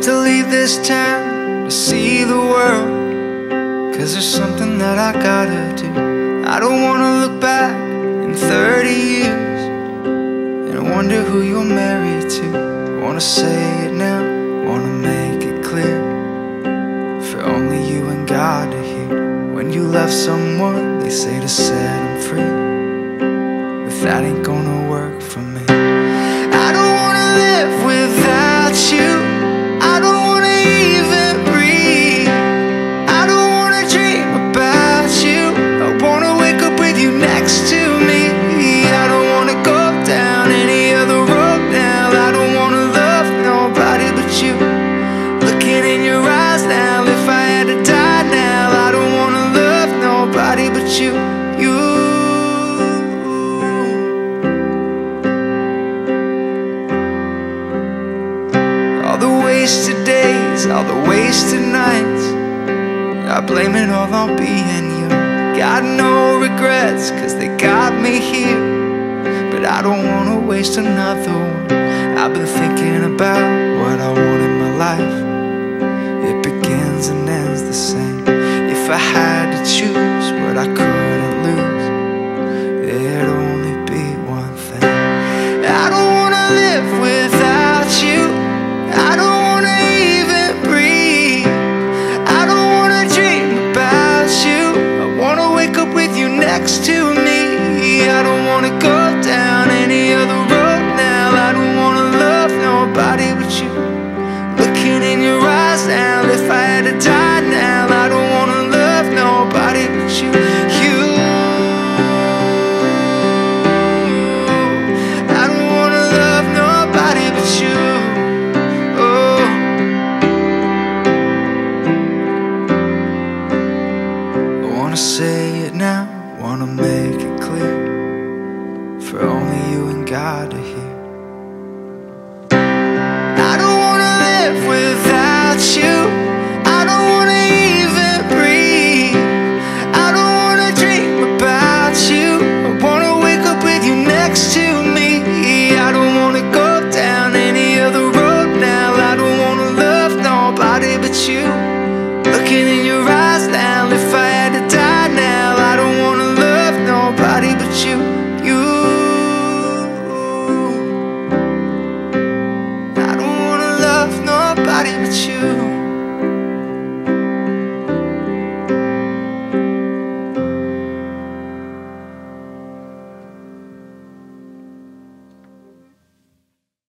have to leave this town to see the world, 'cause there's something that I gotta do. I don't wanna look back in 30 years and wonder who you're married to. I wanna say it now, I wanna make it clear, for only you and God to hear. When you love someone, they say to set them free, but that ain't gonna work for me. I don't wanna live without you, I don't wanna even breathe, I don't wanna dream about you, I wanna wake up with you next to me. I don't wanna go down any other road now, I don't wanna love nobody but you. Looking in your eyes now, if I had to die now, I don't wanna love nobody but you. Wasted days, all the wasted nights, I blame it all on being young. Got no regrets, 'cause they got me here, but I don't wanna waste another one. I've been thinking about what I want in my life, it begins and ends the same. If I had to choose what I couldn't lose, it'd only be one thing. I don't wanna live without you, I don't next to me. I don't wanna go down any other road now, I don't wanna love nobody but you. Looking in your eyes now, if I had to die now, I don't wanna love nobody but you. I don't wanna love nobody but you. Oh, I wanna say it now, wanna make it clear, for only you and God to hear.